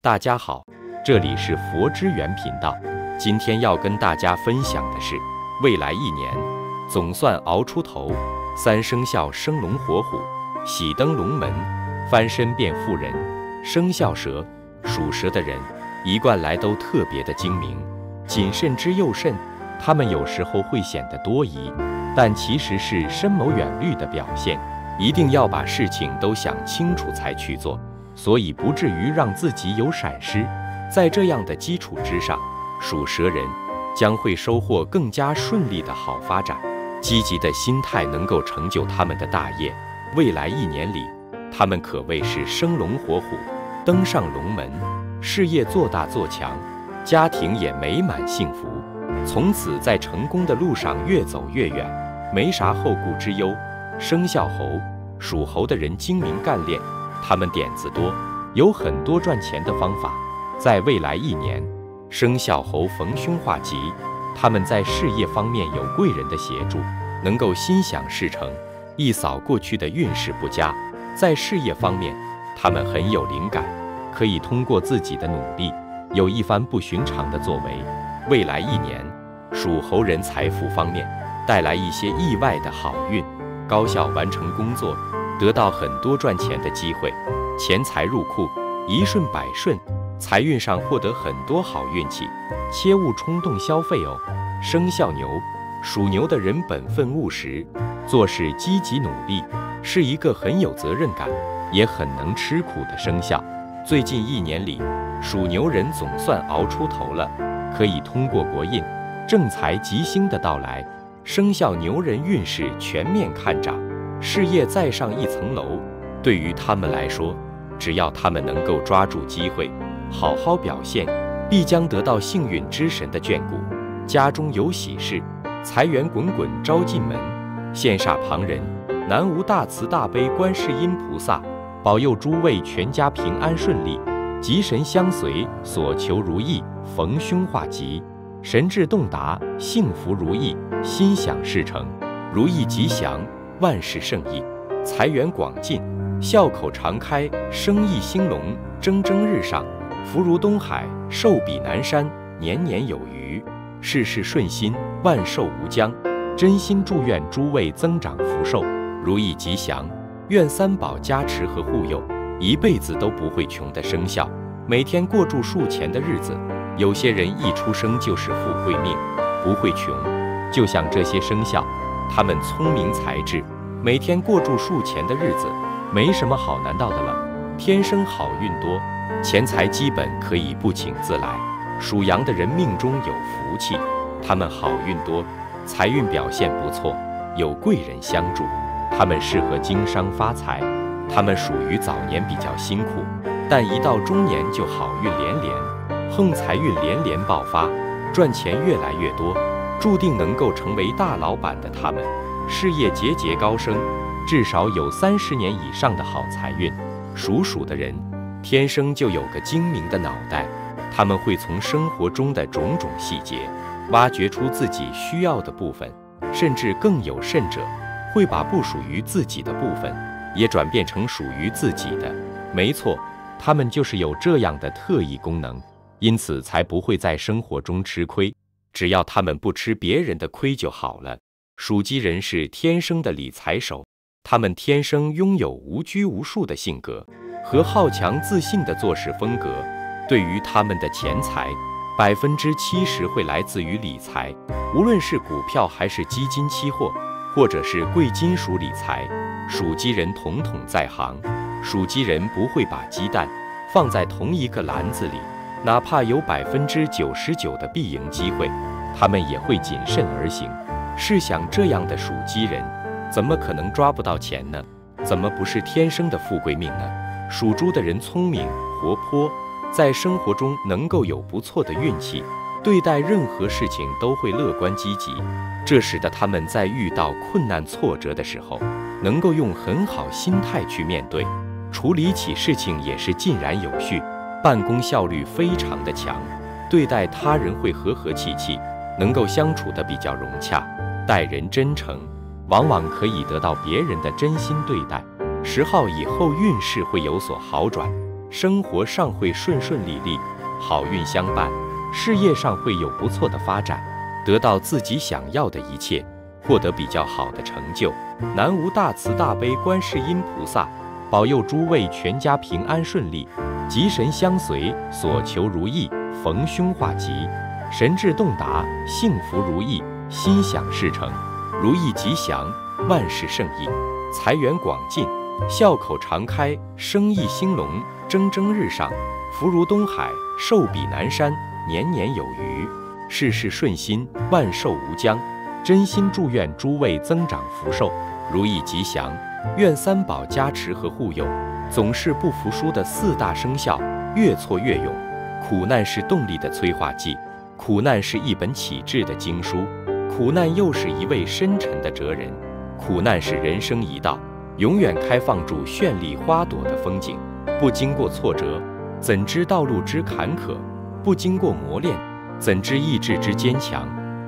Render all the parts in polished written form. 大家好，这里是佛之源频道。今天要跟大家分享的是，未来一年总算熬出头，三生肖生龙活虎，喜登龙门，翻身变富人。生肖蛇属蛇的人一贯来都特别的精明、谨慎之又慎，他们有时候会显得多疑，但其实是深谋远虑的表现，一定要把事情都想清楚才去做。 所以不至于让自己有闪失，在这样的基础之上，属蛇人将会收获更加顺利的好发展。积极的心态能够成就他们的大业。未来一年里，他们可谓是生龙活虎，登上龙门，事业做大做强，家庭也美满幸福。从此在成功的路上越走越远，没啥后顾之忧。生肖猴，属猴的人精明干练。 他们点子多，有很多赚钱的方法。在未来一年，生肖猴逢凶化吉，他们在事业方面有贵人的协助，能够心想事成，一扫过去的运势不佳。在事业方面，他们很有灵感，可以通过自己的努力，有一番不寻常的作为。未来一年，属猴人财富方面带来一些意外的好运，高效完成工作。 得到很多赚钱的机会，钱财入库，一顺百顺，财运上获得很多好运气，切勿冲动消费哦。生肖牛，属牛的人本分务实，做事积极努力，是一个很有责任感，也很能吃苦的生肖。最近一年里，属牛人总算熬出头了，可以通过国印、正财吉星的到来，生肖牛人运势全面看涨。 事业再上一层楼，对于他们来说，只要他们能够抓住机会，好好表现，必将得到幸运之神的眷顾。家中有喜事，财源滚滚招进门，羡煞旁人。南无大慈大悲观世音菩萨，保佑诸位全家平安顺利，吉神相随，所求如意，逢凶化吉，神智洞达，幸福如意，心想事成，如意吉祥。 万事胜意，财源广进，笑口常开，生意兴隆，蒸蒸日上，福如东海，寿比南山，年年有余，事事顺心，万寿无疆。真心祝愿诸位增长福寿，如意吉祥，愿三宝加持和护佑，一辈子都不会穷的生肖，每天过住数钱的日子。有些人一出生就是富贵命，不会穷，就像这些生肖。 他们聪明才智，每天过住数钱的日子，没什么好难到的了。天生好运多，钱财基本可以不请自来。属羊的人命中有福气，他们好运多，财运表现不错，有贵人相助，他们适合经商发财。他们属于早年比较辛苦，但一到中年就好运连连，横财运连连爆发，赚钱越来越多。 注定能够成为大老板的他们，事业节节高升，至少有30年以上的好财运。属鼠的人天生就有个精明的脑袋，他们会从生活中的种种细节挖掘出自己需要的部分，甚至更有甚者，会把不属于自己的部分也转变成属于自己的。没错，他们就是有这样的特异功能，因此才不会在生活中吃亏。 只要他们不吃别人的亏就好了。属鸡人是天生的理财手，他们天生拥有无拘无束的性格和好强自信的做事风格。对于他们的钱财，70%会来自于理财，无论是股票还是基金、期货，或者是贵金属理财，属鸡人统统在行。属鸡人不会把鸡蛋放在同一个篮子里。 哪怕有99%的必赢机会，他们也会谨慎而行。试想，这样的属鸡人，怎么可能抓不到钱呢？怎么不是天生的富贵命呢？属猪的人聪明活泼，在生活中能够有不错的运气，对待任何事情都会乐观积极，这使得他们在遇到困难挫折的时候，能够用很好心态去面对，处理起事情也是井然有序。 办公效率非常的强，对待他人会和和气气，能够相处的比较融洽，待人真诚，往往可以得到别人的真心对待。10号以后运势会有所好转，生活上会顺顺利利，好运相伴，事业上会有不错的发展，得到自己想要的一切，获得比较好的成就。南无大慈大悲观世音菩萨，保佑诸位全家平安顺利，吉神相随，所求如意，逢凶化吉，神智洞达，幸福如意，心想事成，如意吉祥，万事胜意，财源广进，笑口常开，生意兴隆，蒸蒸日上，福如东海，寿比南山，年年有余，事事顺心，万寿无疆。真心祝愿诸位增长福寿，如意吉祥，愿三宝加持和护佑。总是不服输的四大生肖，越挫越勇。苦难是动力的催化剂，苦难是一本启智的经书，苦难又是一位深沉的哲人。苦难是人生一道，永远开放住绚丽花朵的风景。不经过挫折，怎知道路之坎坷？不经过磨练，怎知意志之坚强？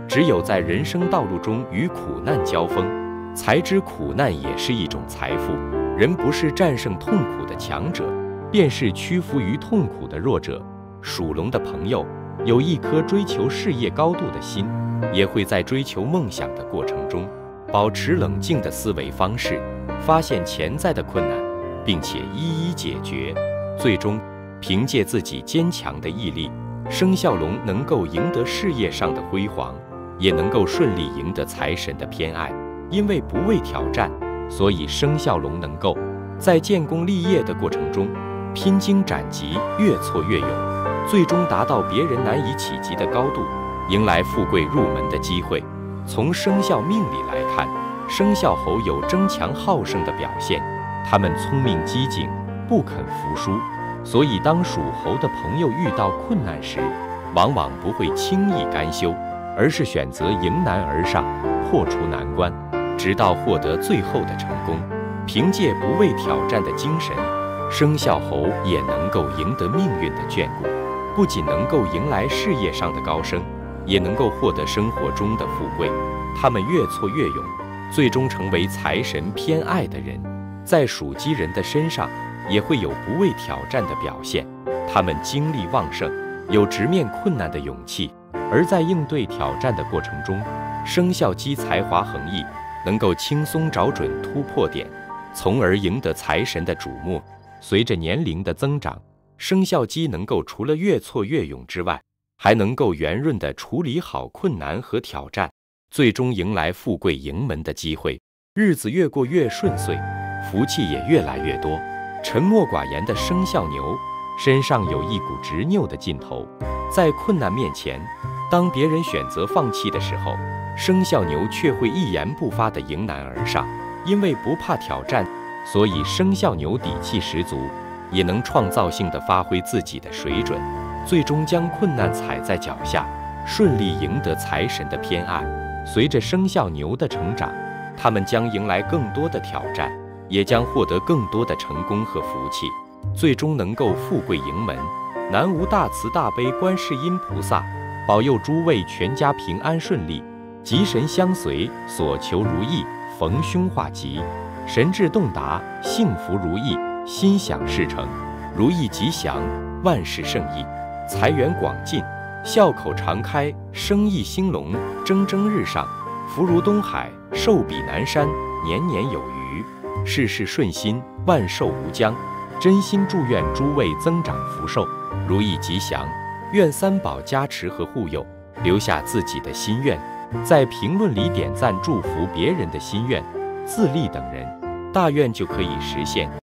只有在人生道路中与苦难交锋，才知苦难也是一种财富。人不是战胜痛苦的强者，便是屈服于痛苦的弱者。属龙的朋友有一颗追求事业高度的心，也会在追求梦想的过程中保持冷静的思维方式，发现潜在的困难，并且一一解决。最终凭借自己坚强的毅力，生肖龙能够赢得事业上的辉煌，也能够顺利赢得财神的偏爱。因为不畏挑战，所以生肖龙能够在建功立业的过程中披荆斩棘，越挫越勇，最终达到别人难以企及的高度，迎来富贵入门的机会。从生肖命理来看，生肖猴有争强好胜的表现，他们聪明机警，不肯服输，所以当属猴的朋友遇到困难时，往往不会轻易甘休，而是选择迎难而上，破除难关，直到获得最后的成功。凭借不畏挑战的精神，生肖猴也能够赢得命运的眷顾，不仅能够迎来事业上的高升，也能够获得生活中的富贵。他们越挫越勇，最终成为财神偏爱的人。在属鸡人的身上也会有不畏挑战的表现，他们精力旺盛，有直面困难的勇气。而在应对挑战的过程中，生肖鸡才华横溢，能够轻松找准突破点，从而赢得财神的瞩目。随着年龄的增长，生肖鸡能够除了越挫越勇之外，还能够圆润地处理好困难和挑战，最终迎来富贵盈门的机会。日子越过越顺遂，福气也越来越多。沉默寡言的生肖牛身上有一股执拗的劲头，在困难面前，当别人选择放弃的时候，生肖牛却会一言不发地迎难而上。因为不怕挑战，所以生肖牛底气十足，也能创造性地发挥自己的水准，最终将困难踩在脚下，顺利赢得财神的偏爱。随着生肖牛的成长，他们将迎来更多的挑战，也将获得更多的成功和福气，最终能够富贵盈门。南无大慈大悲观世音菩萨，保佑诸位全家平安顺利，吉神相随，所求如意，逢凶化吉，神智洞达，幸福如意，心想事成，如意吉祥，万事胜意，财源广进，笑口常开，生意兴隆，蒸蒸日上，福如东海，寿比南山，年年有余，事事顺心，万寿无疆。真心祝愿诸位增长福寿，如意吉祥，愿三宝加持和护佑。留下自己的心愿，在评论里点赞祝福别人的心愿，自立等人，大愿就可以实现。